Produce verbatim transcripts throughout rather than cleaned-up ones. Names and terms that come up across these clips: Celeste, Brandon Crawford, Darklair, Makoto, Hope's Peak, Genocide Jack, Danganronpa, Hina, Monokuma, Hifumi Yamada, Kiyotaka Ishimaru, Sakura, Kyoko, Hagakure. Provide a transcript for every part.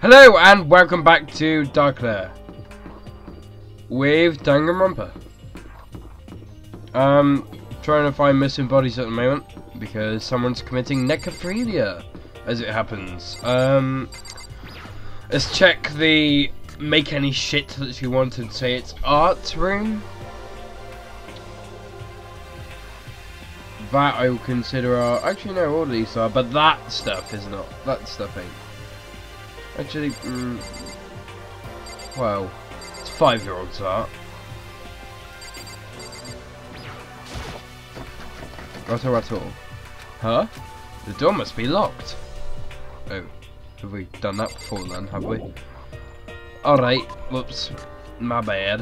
Hello and welcome back to Darkler with Danganronpa. Um, trying to find missing bodies at the moment because someone's committing necrophilia, as it happens. Um, let's check the make any shit that you want and say it's art room. That I will consider art. Actually, no, all these are, but that stuff is not. That stuff ain't. Actually, mm, well, it's five-year-olds art. Not at all. Huh? The door must be locked. Oh, have we done that before then, have we? Alright, whoops. My bad.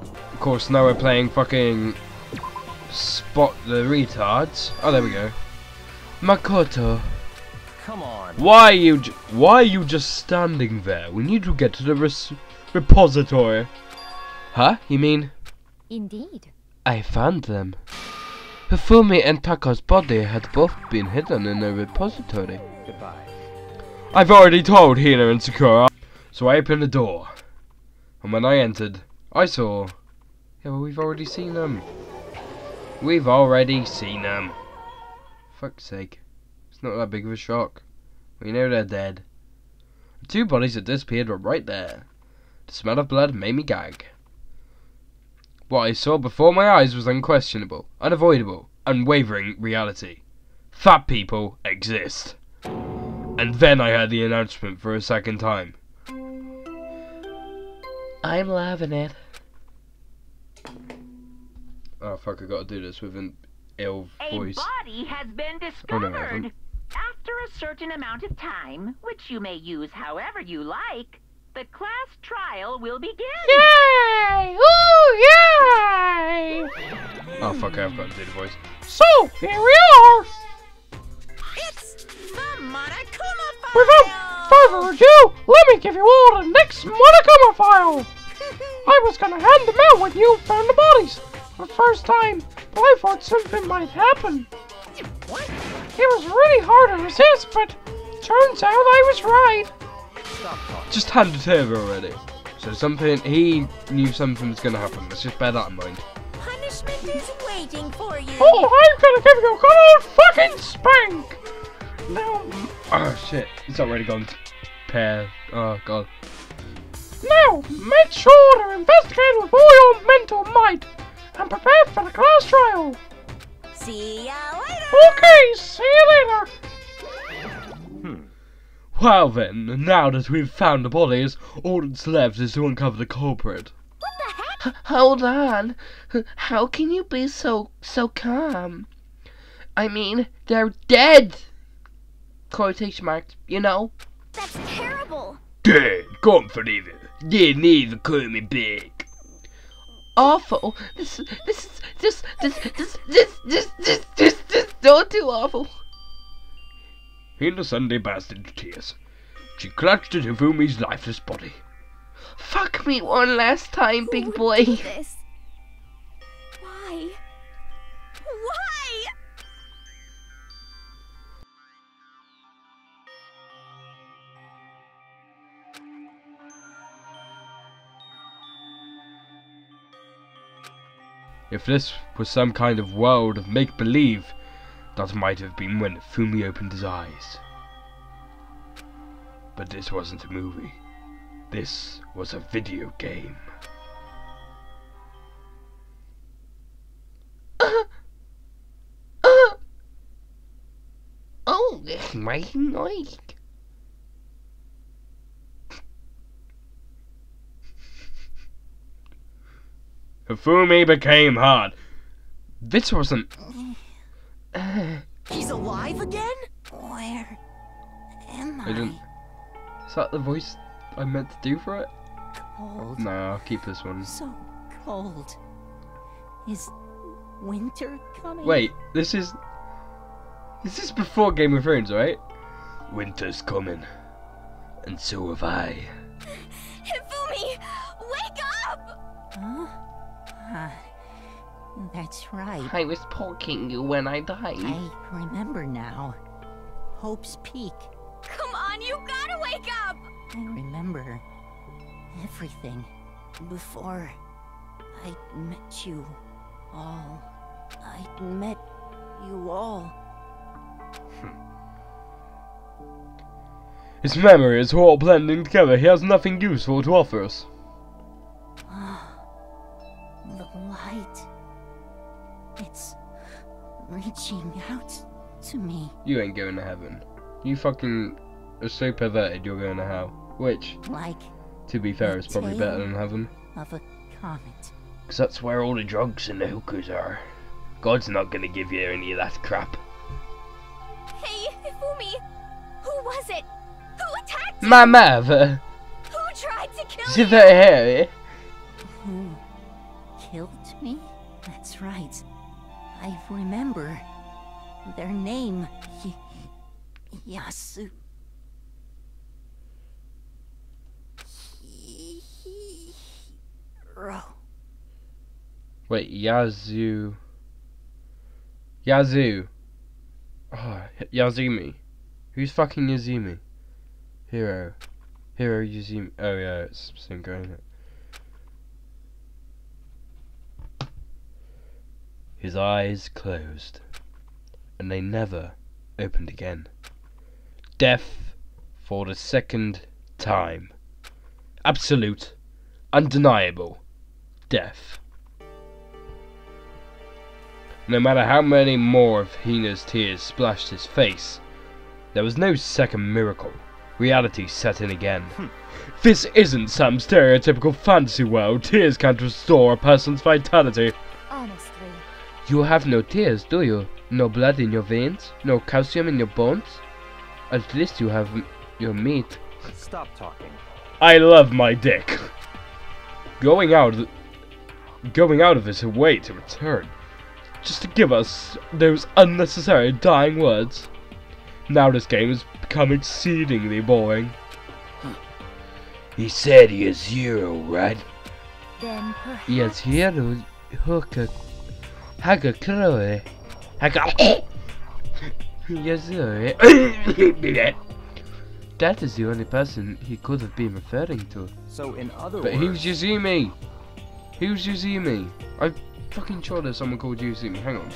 Of course, now we're playing fucking Spot the Retards. Oh, there we go. Makoto. Come on. Why are you? Ju why are you just standing there? We need to get to the res repository. Huh? You mean? Indeed. I found them. Hifumi and Taka's body had both been hidden in a repository. Goodbye. I've already told Hina and Sakura. So I opened the door, and when I entered, I saw. Yeah, well, we've already seen them. We've already seen them. Fuck's sake. Not that big of a shock. We know they're dead. The two bodies that disappeared were right there. The smell of blood made me gag. What I saw before my eyes was unquestionable, unavoidable, unwavering reality. Fat people exist. And then I heard the announcement for a second time. I'm loving it. Oh fuck, I gotta do this with an ill voice. A body has been discovered. Oh, no, after a certain amount of time, which you may use however you like, the class trial will begin. Yay! Ooh, yay! Oh, fuck, I've got to do the voice. So, here we are! It's the Monokuma file! Without further ado, let me give you all the next Monokuma file! I was gonna hand them out when you found the bodies for the first time, but I thought something might happen. What? It was really hard to resist, but turns out I was right. Just hand it over already. So something, he knew something was going to happen. Let's just bear that in mind. Punishment is waiting for you. Oh, I'm going to give you a good old fucking spank. Now, oh shit, it's already gone to pair. Oh god. Now, make sure to investigate with all your mental might and prepare for the class trial. See ya later! Okay, see you later! Hmm. Well then, now that we've found the bodies, all that's left is to uncover the culprit. What the heck? H hold on. How can you be so, so calm? I mean, they're dead! Quotation marks, you know? That's terrible! Dead, can't believe it. Didn't even call me big. Awful. This, this is just, this, this, this, this, this, this, this, not too awful. Hina suddenly burst into tears. She clutched at Hifumi's lifeless body. Fuck me one last time, big boy. This? Why? Why? If this was some kind of world of make-believe, that might have been when Hifumi opened his eyes. But this wasn't a movie. This was a video game. Uh, uh, oh, that's my noise. Hifumi became hard. This wasn't. Uh, He's alive again? Where am I? I didn't. Is that the voice I meant to do for it? Cold. No, I'll keep this one. So cold. Is winter coming? Wait, this is. This is before Game of Thrones, right? Winter's coming. And so have I. Hifumi! Wake up! Huh? Uh, that's right. I was poking you when I died. I remember now. Hope's Peak. Come on, you gotta wake everything before I met you all. I met you all. His memories were all blending together. He has nothing useful to offer us. The light. It's reaching out to me. You ain't going to heaven. You fucking are so perverted you're going to hell. Which, like, to be fair, is probably better than heaven. Of a comet. Because that's where all the drugs and the hookers are. God's not going to give you any of that crap. Hey, Hifumi! Who was it? Who attacked you? My mother! Who tried to kill you? She's very hairy. Who killed me? That's right. I remember their name. Y Yasu. Hiro. Wait, Yasu. Yazoo. Oh, Yazumi. Who's fucking Yazumi? Hero. Hero Yazumi. Oh yeah, it's Cinco, isn't it? His eyes closed. And they never opened again. Death for the second time. Absolute. Undeniable. Death. No matter how many more of Hina's tears splashed his face, there was no second miracle. Reality set in again. Hmm. This isn't some stereotypical fantasy world. Tears can't restore a person's vitality. Honestly. You have no tears, do you? No blood in your veins? No calcium in your bones? At least you have m your meat. Stop talking. I love my dick. Going out, going out of his way to return. Just to give us those unnecessary dying words. Now this game has become exceedingly boring. He said he is hero, right? Then perhaps... He is hero, hooker, Hagakure, Hagakure. Yes, sir. That is the only person he could have been referring to. So in other but words... But who's Yazumi? Who's Yazumi? I... Fucking sure there's someone called Yazumi. Hang on.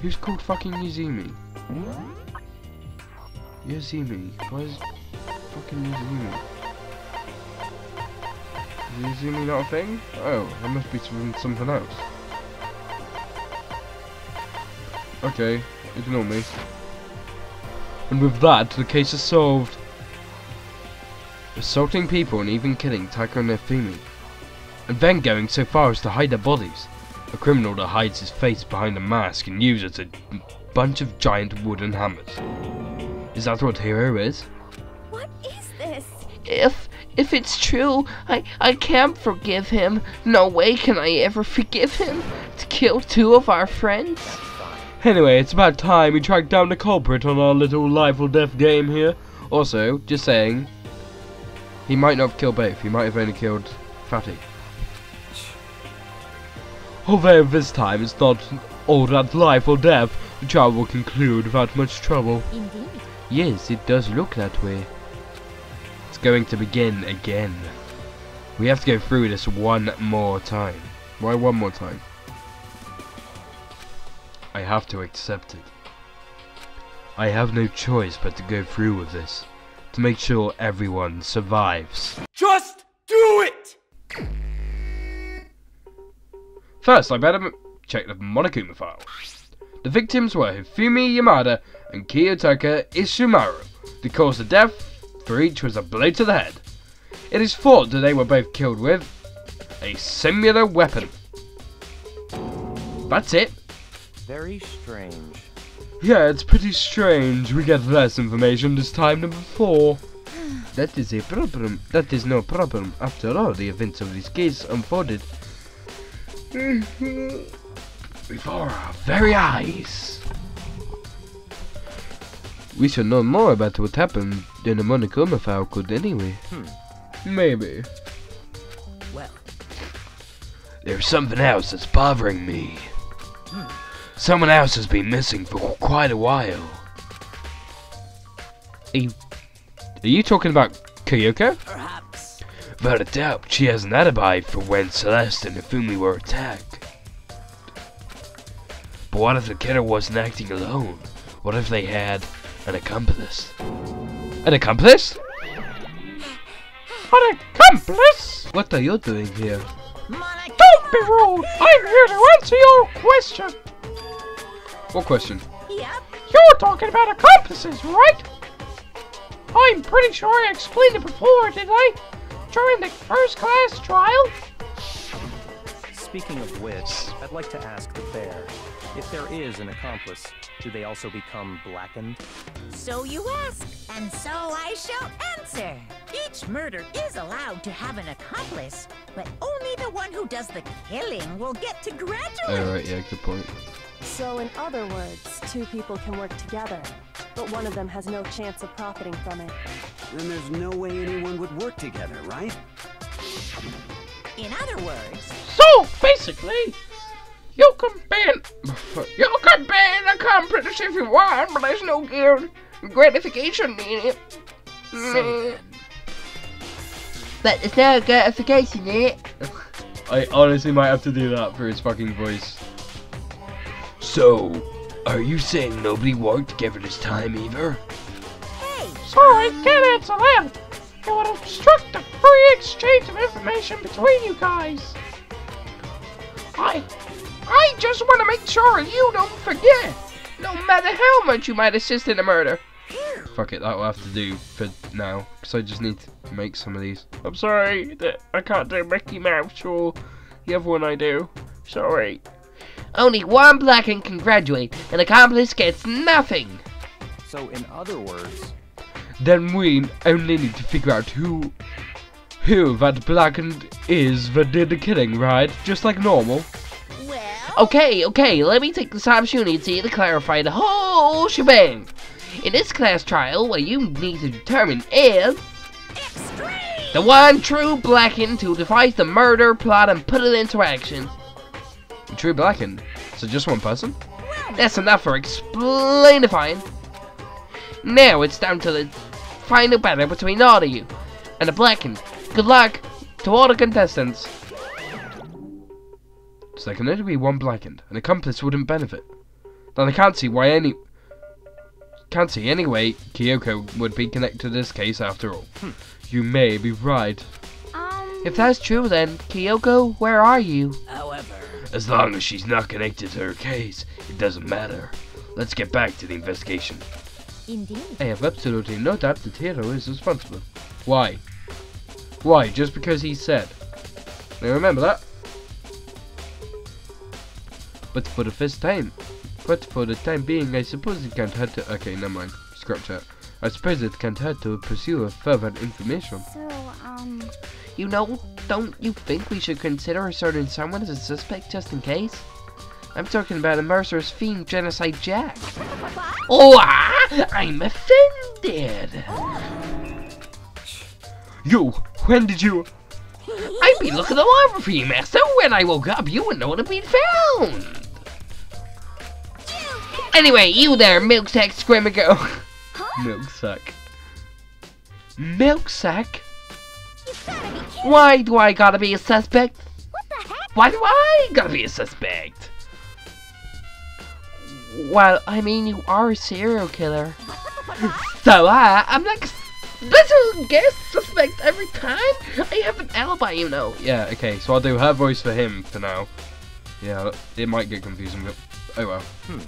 Who's called fucking Yazumi? Yazumi. Why is fucking Yazumi? Is Yazumi not a thing? Oh, that must be some, something else. Okay, ignore me. And with that, the case is solved. Assaulting people and even killing Taiko and Hifumi, and then going so far as to hide their bodies. A criminal that hides his face behind a mask and uses a bunch of giant wooden hammers. Is that what Hero is? What is this? If if it's true, I, I can't forgive him. No way can I ever forgive him to kill two of our friends. Anyway, it's about time we tracked down the culprit on our little life or death game here. Also, just saying, he might not have killed both. He might have only killed Fatty. Although this time it's not all that life or death, the trial will conclude without much trouble. Indeed. Yes, it does look that way. It's going to begin again. We have to go through this one more time. Why one more time? I have to accept it. I have no choice but to go through with this, to make sure everyone survives. Just do it! First, I better check the Monokuma file. The victims were Hifumi Yamada and Kiyotaka Ishimaru. The cause of death for each was a blow to the head. It is thought that they were both killed with a similar weapon. That's it. Very strange. Yeah, it's pretty strange. We get less information this time than before. That is a problem. That is no problem. After all, the events of this case unfolded before our very eyes. We should know more about what happened than the Monokuma file could anyway. Hmm. Maybe. Well, there's something else that's bothering me. Hmm. Someone else has been missing for quite a while. Are you, are you talking about Kyoko? Perhaps. Without a doubt, she has an alibi for when Celeste and Hifumi were attacked. But what if the killer wasn't acting alone? What if they had an accomplice? An accomplice? An accomplice? What are you doing here? Monokuma. Don't be rude! I'm here to answer your question! What question? Yep. You're talking about accomplices, right? I'm pretty sure I explained it before, didn't I? During the first class trial? Speaking of which, I'd like to ask the bear, if there is an accomplice, do they also become blackened? So you ask, and so I shall answer. Each murder is allowed to have an accomplice, but only the one who does the killing will get to graduate. All right, yeah, good point. So in other words, two people can work together, but one of them has no chance of profiting from it. Then there's no way anyone would work together, right? In other words... So, basically, you can be an, you can be an accomplice if you want, but there's no gratification in it. So but there's no gratification in it. I honestly might have to do that for his fucking voice. So, are you saying nobody worked together this time either? Hey! Sorry, can't answer that! It would obstruct the free exchange of information between you guys! I... I just want to make sure you don't forget! No matter how much you might assist in a murder! Fuck it, that'll have to do for now, because I just need to make some of these. I'm sorry that I can't do Mickey Mouse or the other one I do. Sorry. Only one blackened can graduate, an accomplice gets nothing! So in other words... Then we only need to figure out who... who that blackened is that did the killing, right? Just like normal. Well... Okay, okay, let me take this opportunity to clarify the whole shebang! In this class trial, what you need to determine is... Extreme! The one true blackened to devise the murder, plot, and put it into action. True blackened. So just one person? That's enough for explainifying. Now it's down to the final battle between all of you and the blackened. Good luck to all the contestants. So there can only be one blackened. An accomplice wouldn't benefit. Then I can't see why any can't see anyway Kyoko would be connected to this case after all. Hmm. You may be right. Um... If that's true then, Kyoko, where are you? However. As long as she's not connected to her case, it doesn't matter. Let's get back to the investigation. Indeed. I have absolutely no doubt that Hiro is responsible. Why? Why? Just because he said. Now remember that. But for the first time. But for the time being, I suppose it can't hurt to... Okay, never mind. Scratch that. I suppose it can't hurt to pursue further information. So, um... You know, don't you think we should consider asserting someone as a suspect just in case? I'm talking about a murderous fiend, Genocide Jack. Oh, I'm offended. You, when did you... I've been looking all over for you, Master. When I woke up, you wouldn't know what had been found. Anyway, you there, milksack scrimmago. Milksack. Milksack? Why do I gotta be a suspect? What the heck? Why do I gotta be a suspect? Well, I mean, you are a serial killer. So I, I'm like a little guest suspect every time. I have an alibi, you know. Yeah, okay, so I'll do her voice for him for now. Yeah, it might get confusing, but oh well. Hmm.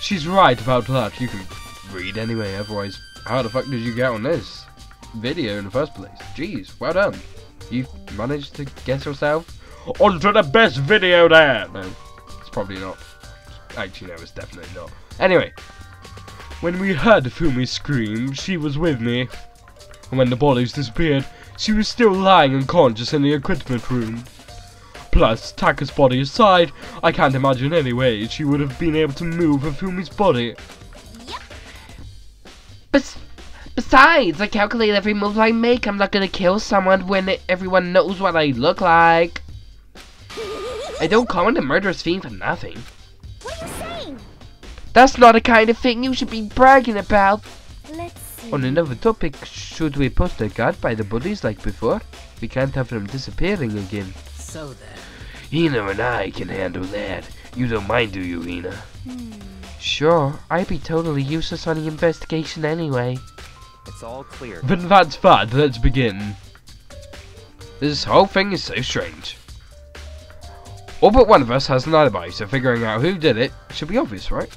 She's right about that. You can read anyway, otherwise, how the fuck did you get on this video in the first place? Jeez, well done. You've managed to get yourself onto the best video there. No, it's probably not. Actually, no, it's definitely not. Anyway, when we heard Hifumi scream, she was with me. And when the bodies disappeared, she was still lying unconscious in the equipment room. Plus, Taka's body aside, I can't imagine any way she would have been able to move Hifumi's body. Yep. But besides, I calculate every move I make. I'm not gonna kill someone when it, everyone knows what I look like. I don't call him the murderous fiend for nothing. What are you saying? That's not the kind of thing you should be bragging about. Let's see. On another topic, should we post a guard by the bodies like before? We can't have them disappearing again. So then... Hina and I can handle that. You don't mind, do you, Hina? Hmm. Sure, I'd be totally useless on the investigation anyway. It's all clear. Then that's that, let's begin. This whole thing is so strange. All but one of us has an alibi, so figuring out who did it should be obvious, right?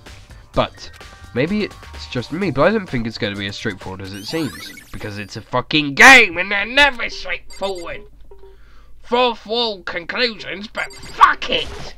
But, maybe it's just me, but I don't think it's going to be as straightforward as it seems. Because it's a fucking game, and they're never straightforward! Fourth wall conclusions, but fuck it!